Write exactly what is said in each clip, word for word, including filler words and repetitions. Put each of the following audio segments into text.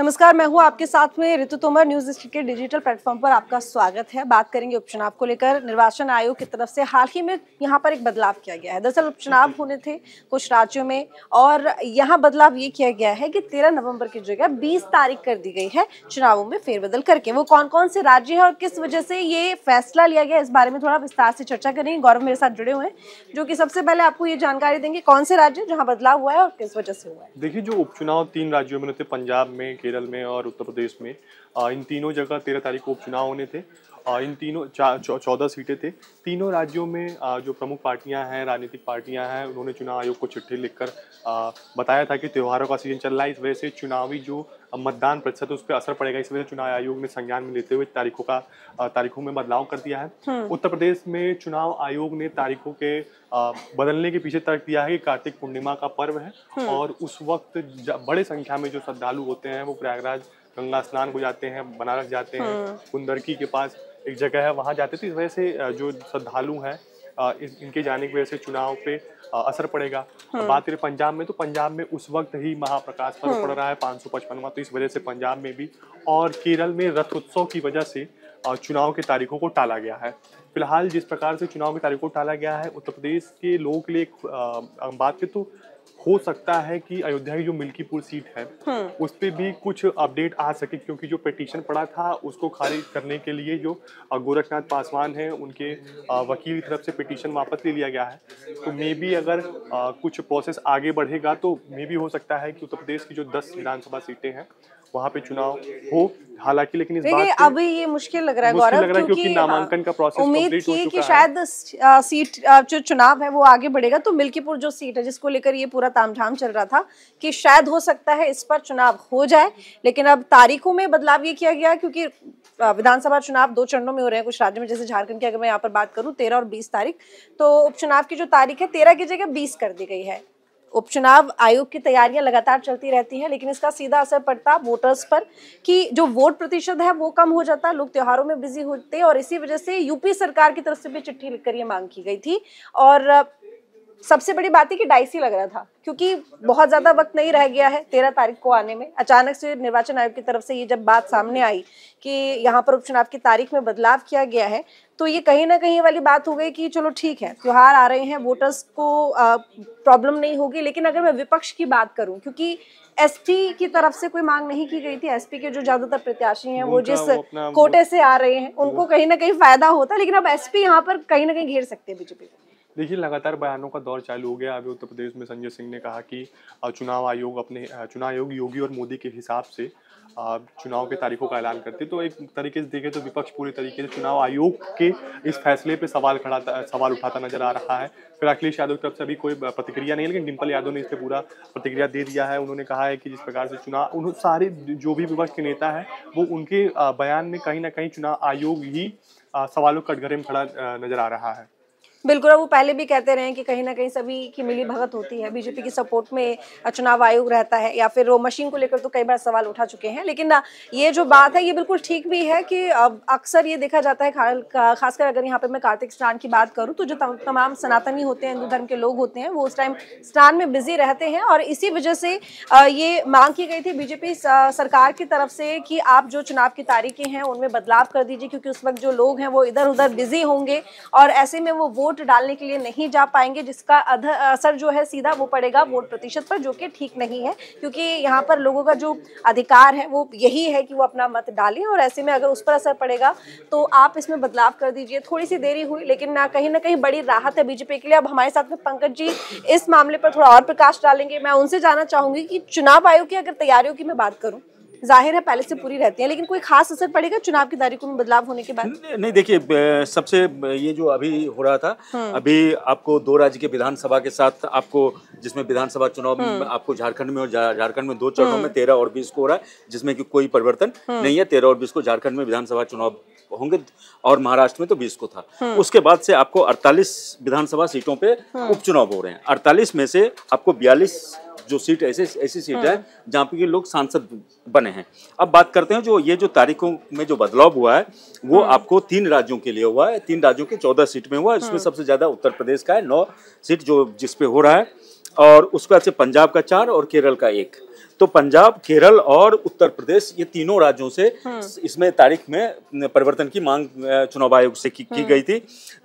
नमस्कार, मैं हूं आपके साथ में रितु तोमर। न्यूज़ स्टेट के डिजिटल प्लेटफॉर्म पर आपका स्वागत है। बात करेंगे उपचुनाव को लेकर। निर्वाचन आयोग की तरफ से हाल ही में यहां पर एक बदलाव किया गया है। दरअसल उपचुनाव होने थे कुछ राज्यों में और यहां बदलाव ये किया गया है कि तेरह नवंबर की जगह बीस तारीख कर दी गई है चुनावों में फेरबदल करके। वो कौन कौन से राज्य है और किस वजह से ये फैसला लिया गया, इस बारे में थोड़ा विस्तार से चर्चा करेंगे। गौरव मेरे साथ जुड़े हुए हैं, जो कि सबसे पहले आपको ये जानकारी देंगे कौन से राज्य जहाँ बदलाव हुआ है और किस वजह से हुआ है। देखिए, जो उपचुनाव तीन राज्यों में होते, पंजाब में, केरल में और उत्तर प्रदेश में, इन तीनों जगह तेरह तारीख को उपचुनाव होने थे। इन तीनों चौदह सीटें थे। तीनों राज्यों में जो प्रमुख पार्टियां हैं, राजनीतिक पार्टियां हैं, उन्होंने चुनाव आयोग को चिट्ठी लिखकर बताया था कि त्योहारों का सीजन चल रहा है, इस वजह से चुनावी जो मतदान प्रतिशत उस पर असर पड़ेगा। इस वजह से चुनाव आयोग ने संज्ञान में लेते हुए तारीखों का तारीखों में बदलाव कर दिया है। उत्तर प्रदेश में चुनाव आयोग ने तारीखों के बदलने के पीछे तर्क दिया है कि कार्तिक पूर्णिमा का पर्व है और उस वक्त बड़े संख्या में जो श्रद्धालु होते हैं वो प्रयागराज गंगा स्नान को जाते हैं, बनारस जाते हैं, कुंदरकी के पास एक जगह है वहाँ जाते थे। इस वजह से जो श्रद्धालु हैं इनके जाने की वजह से चुनाव पे असर पड़ेगा। बात करें पंजाब में, तो पंजाब में उस वक्त ही महाप्रकाश पर्व पड़ रहा है पाँच सौ पचपनवां, तो इस वजह से पंजाब में भी, और केरल में रथ उत्सव की वजह से चुनाव की तारीखों को टाला गया है। फिलहाल जिस प्रकार से चुनाव की तारीखों को टाला गया है, उत्तर प्रदेश के लोगों के लिए बात करें तो हो सकता है कि अयोध्या की जो मिल्कीपुर सीट है उस पर भी कुछ अपडेट आ सके, क्योंकि जो पिटीशन पड़ा था उसको खारिज करने के लिए जो गोरखनाथ पासवान हैं उनके वकील की तरफ से पिटीशन वापस ले लिया गया है। तो मे बी अगर कुछ प्रोसेस आगे बढ़ेगा तो मे बी हो सकता है कि उत्तर प्रदेश की जो दस विधानसभा सीटें हैं वहाँ पे चुनाव हो। हालांकि लेकिन इस बात अभी ये मुश्किल लग रहा है गौरव, क्योंकि, क्योंकि नामांकन का प्रोसेस उम्मीद थी कि शायद सीट जो चुनाव है वो आगे बढ़ेगा। तो मिल्कीपुर जो सीट है जिसको लेकर ये पूरा तामझाम चल रहा था कि शायद हो सकता है इस पर चुनाव हो जाए, लेकिन अब तारीखों में बदलाव ये किया गया क्योंकि विधानसभा चुनाव दो चरणों में हो रहे हैं कुछ राज्यों में, जैसे झारखंड की अगर मैं यहाँ पर बात करूँ तेरह और बीस तारीख, तो उपचुनाव की जो तारीख है तेरह की जगह बीस कर दी गई है। उपचुनाव आयोग की तैयारियां लगातार चलती रहती हैं, लेकिन इसका सीधा असर पड़ता वोटर्स पर कि जो वोट प्रतिशत है वो कम हो जाता, लोग त्योहारों में बिजी होते, और इसी वजह से यूपी सरकार की तरफ से भी चिट्ठी लिखकर ये मांग की गई थी। और सबसे बड़ी बात है कि डाइसी लग रहा था क्योंकि बहुत ज़्यादा वक्त नहीं रह गया है तेरह तारीख को आने में। अचानक से निर्वाचन आयोग की तरफ से ये जब बात सामने आई कि यहाँ पर उपचुनाव की तारीख में बदलाव किया गया है, तो ये कहीं ना कहीं वाली बात हो गई कि चलो ठीक है, त्यौहार आ रहे हैं, वोटर्स को प्रॉब्लम नहीं होगी। लेकिन अगर मैं विपक्ष की बात करूँ, क्योंकि एसपी की तरफ से कोई मांग नहीं की गई थी, एसपी के जो ज्यादातर प्रत्याशी हैं वो जिस वो कोटे से आ रहे हैं उनको कहीं ना कहीं फायदा होता, लेकिन अब एसपी यहाँ पर कहीं ना कहीं घेर सकते हैं बीजेपी को। देखिए, लगातार बयानों का दौर चालू हो गया। अभी उत्तर प्रदेश में संजय सिंह ने कहा कि चुनाव आयोग अपने चुनाव आयोग योगी और मोदी के हिसाब से चुनाव के तारीखों का ऐलान करते। तो एक तरीके से देखें तो विपक्ष पूरी तरीके से चुनाव आयोग के इस फैसले पे सवाल खड़ा सवाल उठाता नजर आ रहा है। फिर अखिलेश यादव की तरफ से अभी कोई प्रतिक्रिया नहीं, लेकिन डिम्पल यादव ने इस पर पूरा प्रतिक्रिया दे दिया है। उन्होंने कहा है कि जिस प्रकार से चुनाव उन्होंने सारे जो भी विपक्ष के नेता हैं वो उनके बयान में कहीं ना कहीं चुनाव आयोग ही सवालों के कटघरे में खड़ा नजर आ रहा है। बिल्कुल, वो पहले भी कहते रहे कि कहीं ना कहीं सभी की मिली भगत होती है, बीजेपी की सपोर्ट में चुनाव आयोग रहता है या फिर वो मशीन को लेकर तो कई बार सवाल उठा चुके हैं। लेकिन ये जो बात है ये बिल्कुल ठीक भी है कि अक्सर ये देखा जाता है, खासकर अगर यहाँ पे मैं कार्तिक स्नान की बात करूँ तो जो तमाम सनातनी होते हैं, हिंदू धर्म के लोग होते हैं, वो उस टाइम स्नान में बिजी रहते हैं, और इसी वजह से ये मांग की गई थी बीजेपी सरकार की तरफ से कि आप जो चुनाव की तारीखें हैं उनमें बदलाव कर दीजिए, क्योंकि उस वक्त जो लोग हैं वो इधर उधर बिजी होंगे और ऐसे में वो वोट डालने के लिए नहीं जा पाएंगे, जिसका असर जो है सीधा वो पड़ेगा वोट प्रतिशत पर, जो कि ठीक नहीं है। क्योंकि यहाँ पर लोगों का जो अधिकार है वो यही है कि वो अपना मत डालें, और ऐसे में अगर उस पर असर पड़ेगा तो आप इसमें बदलाव कर दीजिए। थोड़ी सी देरी हुई, लेकिन ना कहीं ना कहीं बड़ी राहत है बीजेपी के लिए। अब हमारे साथ में पंकज जी इस मामले पर थोड़ा और प्रकाश डालेंगे। मैं उनसे जानना चाहूंगी कि चुनाव आयोग की अगर तैयारियों की मैं बात करूँ, जाहिर है पहले से पूरी रहती है, लेकिन कोई खास असर पड़ेगा चुनाव की तारीखों में बदलाव होने के बाद? नहीं, देखिए, सबसे ये जो अभी हो रहा था, अभी आपको दो राज्य के विधानसभा के साथ, आपको जिसमें विधानसभा चुनाव आपको झारखंड में, और झारखंड में दो चरणों में तेरह और बीस को हो रहा है, जिसमें कि कोई परिवर्तन नहीं है। तेरह और बीस को झारखंड में विधानसभा चुनाव होंगे और महाराष्ट्र में तो बीस को था। उसके बाद से आपको अड़तालीस विधानसभा सीटों पर उपचुनाव हो रहे हैं। अड़तालीस में से आपको बयालीस जो सीट ऐसे ऐसी सीट है जहाँ पे लोग सांसद बने हैं। अब बात करते हैं जो ये जो तारीखों में जो बदलाव हुआ है वो आपको तीन राज्यों के लिए हुआ है। तीन राज्यों के चौदह सीट में हुआ है, इसमें सबसे ज़्यादा उत्तर प्रदेश का है नौ सीट जो जिसपे हो रहा है, और उसके बाद से पंजाब का चार और केरल का एक। तो पंजाब, केरल और उत्तर प्रदेश ये तीनों राज्यों से इसमें तारीख में परिवर्तन की मांग चुनाव आयोग से की, की गई थी।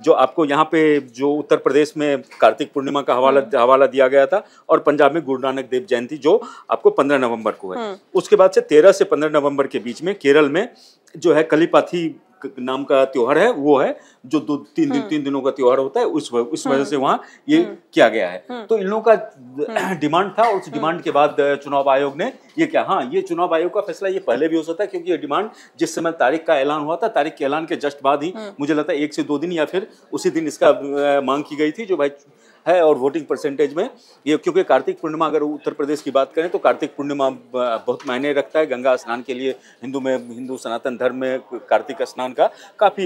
जो आपको यहाँ पे जो उत्तर प्रदेश में कार्तिक पूर्णिमा का हवाला हवाला दिया गया था और पंजाब में गुरु नानक देव जयंती जो आपको पंद्रह नवम्बर को है। उसके बाद से तेरह से पंद्रह नवम्बर के बीच में केरल में जो है कलीपाथी नाम का त्योहार है, वो है जो दो तीन दिन तीन दिनों का त्योहार होता है, उस उस वजह से वहाँ ये किया गया है। तो इन लोगों का डिमांड था और उस डिमांड के बाद चुनाव आयोग ने ये क्या, हाँ ये चुनाव आयोग का फैसला ये पहले भी हो सकता है क्योंकि ये डिमांड जिस समय तारीख का ऐलान हुआ था, तारीख के ऐलान के जस्ट बाद ही मुझे लगता है एक से दो दिन या फिर उसी दिन इसका मांग की गई थी जो भाई है। और वोटिंग परसेंटेज में ये क्योंकि कार्तिक पूर्णिमा अगर उत्तर प्रदेश की बात करें तो कार्तिक पूर्णिमा बहुत मायने रखता है। गंगा स्नान के लिए हिंदू में हिंदू सनातन धर्म में कार्तिक स्नान का काफ़ी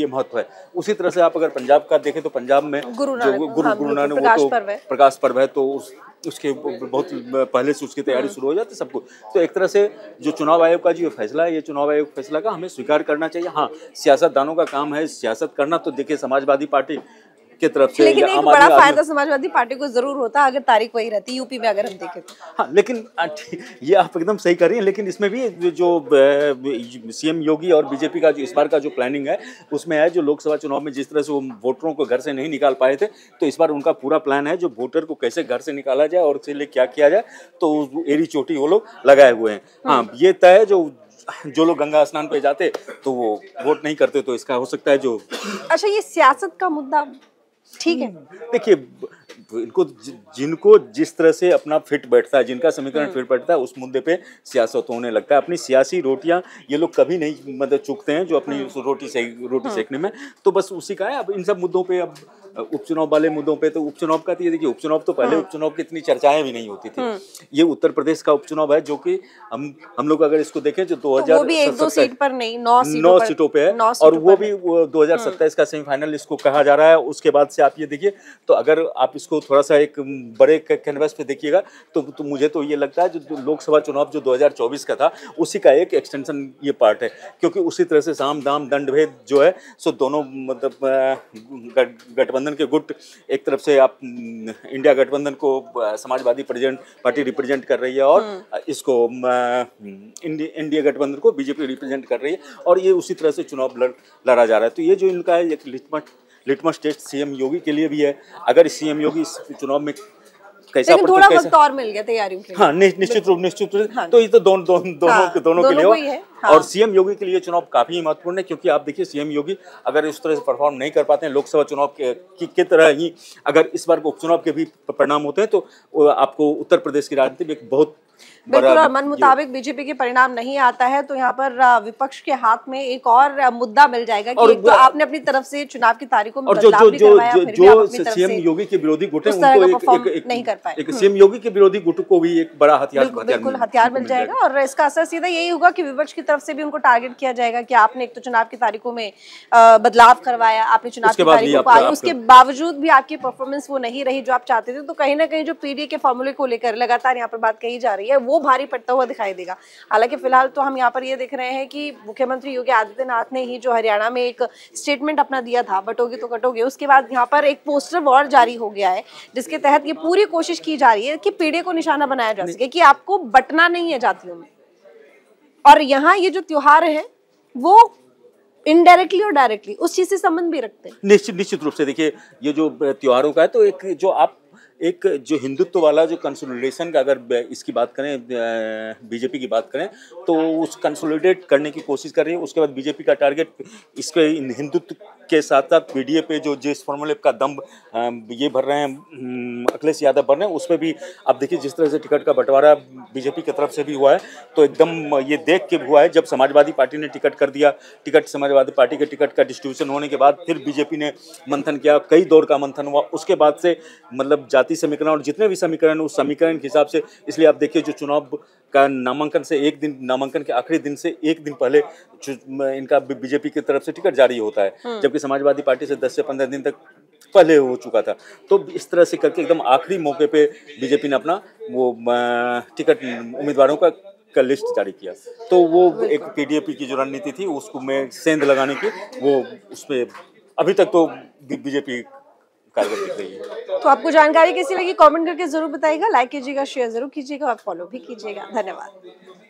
ये महत्व है। उसी तरह से आप अगर पंजाब का देखें तो पंजाब में गुरु नानक वो तो प्रकाश पर्व है, तो उस उसके बहुत पहले से उसकी तैयारी शुरू हो जाती है सबको। तो एक तरह से जो चुनाव आयोग का जो फैसला है, ये चुनाव आयोग फैसला का हमें स्वीकार करना चाहिए। हाँ सियासतदानों का काम है सियासत करना, तो देखिए समाजवादी पार्टी के तरफ से, लेकिन एक बड़ा फायदा समाजवादी पार्टी को जरूर होता अगर तारीख वही रहती यूपी में अगर हम देखें तो। हाँ लेकिन ये आप एकदम सही कर रही हैं, लेकिन इसमें भी जो सीएम योगी और बीजेपी का जो इस बार का जो प्लानिंग है उसमें है, जो लोकसभा चुनाव में जिस तरह से वो वोटरों को घर से नहीं निकाल पाए थे, तो इस बार उनका पूरा प्लान है जो वोटर को कैसे घर से निकाला जाए और उसके लिए क्या किया जाए, तो एरी चोटी वो लोग लगाए हुए हैं। हाँ ये तय है जो जो लोग गंगा स्नान पे जाते तो वो वोट नहीं करते, तो इसका हो सकता है जो। अच्छा ये सियासत का मुद्दा ठीक है, देखिए इनको जिनको जिस तरह से अपना फिट बैठता है, जिनका समीकरण फिट बैठता है उस मुद्दे पे सियासत होने लगता है। अपनी सियासी रोटियां ये लोग कभी नहीं मतलब चूकते हैं जो अपनी रोटी से रोटी सेकने में, तो बस उसी का है। अब इन सब मुद्दों पे, अब उपचुनाव वाले मुद्दों पे, तो उपचुनाव का ये देखिए उपचुनाव तो पहले उपचुनाव की इतनी चर्चाएं भी नहीं होती थी। ये उत्तर प्रदेश का उपचुनाव है जो कि हम हम लोग अगर इसको देखें जो दो हजार नौ सीटों पर है और वो भी दो हजार सत्ताईस का सेमीफाइनल इसको कहा जा रहा है। उसके बाद से आप ये देखिए, तो अगर आप इसको थोड़ा सा एक बड़े कैनवस पे देखिएगा तो, तो मुझे तो ये लगता है जो लोकसभा चुनाव जो दो हजार चौबीस का था उसी का एक एक्सटेंशन ये पार्ट है, क्योंकि उसी तरह से साम दाम दंड भेद जो है सो दोनों मतलब गठबंधन के गुट, एक तरफ से आप इंडिया गठबंधन को समाजवादी पार्टी रिप्रेजेंट कर रही है और इसको इंडिया गठबंधन को बीजेपी रिप्रेजेंट कर रही है और ये उसी तरह से चुनाव लड़ा जा रहा है। तो ये जो इनका एक litmus litmus test CM Yogi के लिए भी है। अगर सीएम योगी इस चुनाव में कैसा थोड़ा वक्त और मिल गया तैयारियों के लिए। हाँ निश्चित रूप निश्चित रूप तो ये तो दोनों दोनों दोनों दोनों के लिए, और सीएम योगी के लिए चुनाव काफी महत्वपूर्ण है क्योंकि आप देखिए सीएम योगी अगर इस तरह से परफॉर्म नहीं कर पाते हैं लोकसभा चुनाव के की, की तरह ही अगर इस बार उपचुनाव के भी परिणाम होते हैं तो आपको उत्तर प्रदेश की राजनीति में एक बहुत बिल्कुल मन मुताबिक बीजेपी के परिणाम नहीं आता है तो यहाँ पर विपक्ष के हाथ में एक और मुद्दा मिल जाएगा कि तो आपने अपनी तरफ से चुनाव की तारीखों में बदलाव भी करवाया, फिर भी आप अपनी तरफ से सीएम योगी के विरोधी गुट नहीं कर पाए। सीएम योगी के विरोधी गुट को भी एक बड़ा हथियार बिल्कुल हथियार मिल जाएगा और इसका असर सीधा यही होगा कि विपक्ष की तरफ से भी उनको टारगेट किया जाएगा कि आपने एक तो चुनाव की तारीखों में बदलाव करवाया, आपने चुनाव की तारीखों को आगे उसके बावजूद भी आपकी परफॉर्मेंस वो नहीं रही जो आप चाहते थे, तो कहीं ना कहीं जो पीडीए के फॉर्मूले को लेकर लगातार यहाँ पर बात कही जा रही है वो भारी पड़ता हुआ दिखाई देगा। हालांकि फिलहाल तो हम यहाँ पर ये देख रहे हैं कि मुख्यमंत्री योगी आदित्यनाथ ने ही जो हरियाणा में एक स्टेटमेंट अपना दिया था बटोगे तो कटोगे, उसके बाद यहाँ पर एक पोस्टर वॉर जारी हो गया है जिसके तहत ये पूरी कोशिश की जा रही है कि पीढ़ी को निशाना बनाया जा सके कि आपको बटना नहीं है जातियों में, और यहाँ ये जो त्योहार है वो इनडायरेक्टली और डायरेक्टली उस चीज से संबंध भी रखते हैं। निश्चित निश्चित रूप से देखिए ये जो त्योहारों का है तो एक जो आप एक जो हिंदुत्व वाला जो कंसोलिडेशन का अगर इसकी बात करें बीजेपी की बात करें तो उस कंसोलिडेट करने की कोशिश कर रही है। उसके बाद बीजेपी का टारगेट इसके हिंदुत्व के साथ साथ पीडीए पे जो जिस फॉर्मूले का दम्भ ये भर रहे हैं अखिलेश यादव भर रहे हैं उस पर भी आप देखिए जिस तरह से टिकट का बंटवारा बीजेपी की तरफ से भी हुआ है तो एकदम ये देख के हुआ है जब समाजवादी पार्टी ने टिकट कर दिया, टिकट समाजवादी पार्टी के टिकट का डिस्ट्रीब्यूशन होने के बाद फिर बीजेपी ने मंथन किया, कई दौर का मंथन हुआ, उसके बाद से मतलब जाति समीकरण और जितने भी समीकरण उस समीकरण के हिसाब से, इसलिए आप देखिए जो चुनाव का नामांकन से एक दिन नामांकन के आखिरी दिन से एक दिन पहले इनका बीजेपी की तरफ से टिकट जारी होता है जबकि समाजवादी पार्टी से दस से पंद्रह दिन तक पहले हो चुका था। तो इस तरह से करके एकदम आखिरी मौके पे बीजेपी ने अपना वो टिकट उम्मीदवारों का का लिस्ट जारी किया, तो वो एक पीडीएपी की जो रणनीति थी उसको में सेंध लगाने की वो उसमें अभी तक तो बीजेपी कारगर दिख रही है। तो आपको जानकारी कैसी लगी कमेंट करके जरूर बताइएगा, लाइक कीजिएगा, शेयर जरूर कीजिएगा और फॉलो भी कीजिएगा। धन्यवाद।